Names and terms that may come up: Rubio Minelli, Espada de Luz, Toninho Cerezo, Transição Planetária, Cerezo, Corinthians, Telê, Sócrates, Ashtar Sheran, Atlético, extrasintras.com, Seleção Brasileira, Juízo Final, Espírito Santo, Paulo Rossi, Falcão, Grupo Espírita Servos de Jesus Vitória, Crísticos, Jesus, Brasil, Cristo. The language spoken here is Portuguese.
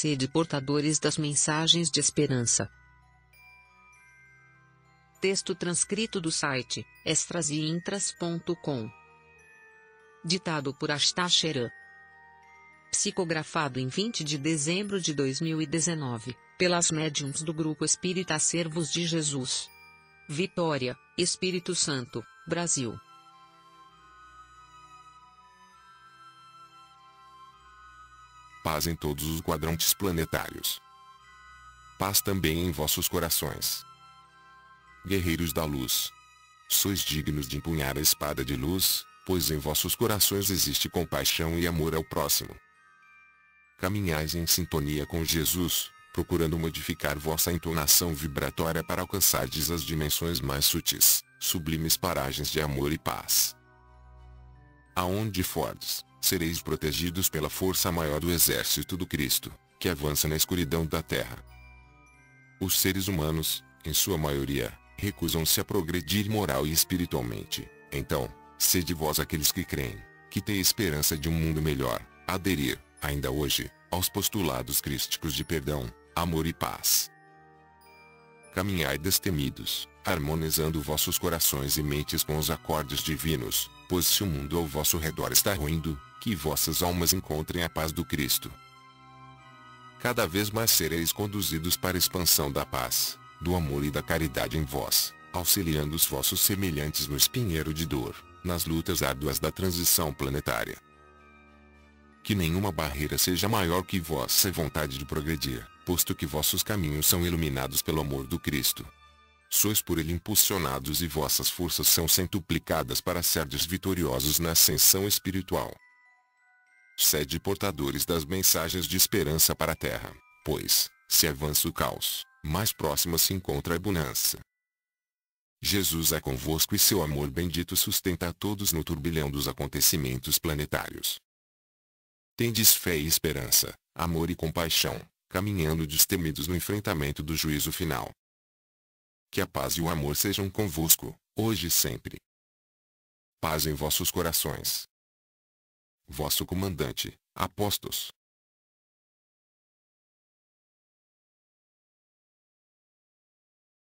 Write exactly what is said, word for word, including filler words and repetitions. sede portadores das mensagens de esperança. Texto transcrito do site extras intras ponto com. Ditado por Ashtar Sheran. Psicografado em vinte de dezembro de dois mil e dezenove, pelas médiums do Grupo Espírita Servos de Jesus Vitória, Espírito Santo, Brasil. Paz em todos os quadrantes planetários. Paz também em vossos corações. Guerreiros da luz, sois dignos de empunhar a espada de luz, pois em vossos corações existe compaixão e amor ao próximo. Caminhais em sintonia com Jesus, procurando modificar vossa entonação vibratória para alcançardes as dimensões mais sutis, sublimes paragens de amor e paz. Aonde fordes, sereis protegidos pela força maior do exército do Cristo, que avança na escuridão da terra. Os seres humanos, em sua maioria, recusam-se a progredir moral e espiritualmente. Então, sede vós aqueles que creem, que têm esperança de um mundo melhor, aderir, ainda hoje, aos postulados crísticos de perdão, amor e paz. Caminhai destemidos, harmonizando vossos corações e mentes com os acordes divinos, pois se o mundo ao vosso redor está ruindo, que vossas almas encontrem a paz do Cristo. Cada vez mais sereis conduzidos para a expansão da paz, do amor e da caridade em vós, auxiliando os vossos semelhantes no espinheiro de dor, nas lutas árduas da transição planetária. Que nenhuma barreira seja maior que vossa vontade de progredir, posto que vossos caminhos são iluminados pelo amor do Cristo. Sois por ele impulsionados e vossas forças são centuplicadas para serdes vitoriosos na ascensão espiritual. Sede portadores das mensagens de esperança para a Terra, pois, se avança o caos, mais próxima se encontra a bonança. Jesus é convosco e seu amor bendito sustenta a todos no turbilhão dos acontecimentos planetários. Tendes fé e esperança, amor e compaixão, caminhando destemidos no enfrentamento do juízo final. Que a paz e o amor sejam convosco, hoje e sempre. Paz em vossos corações. Vosso comandante, Apóstolos,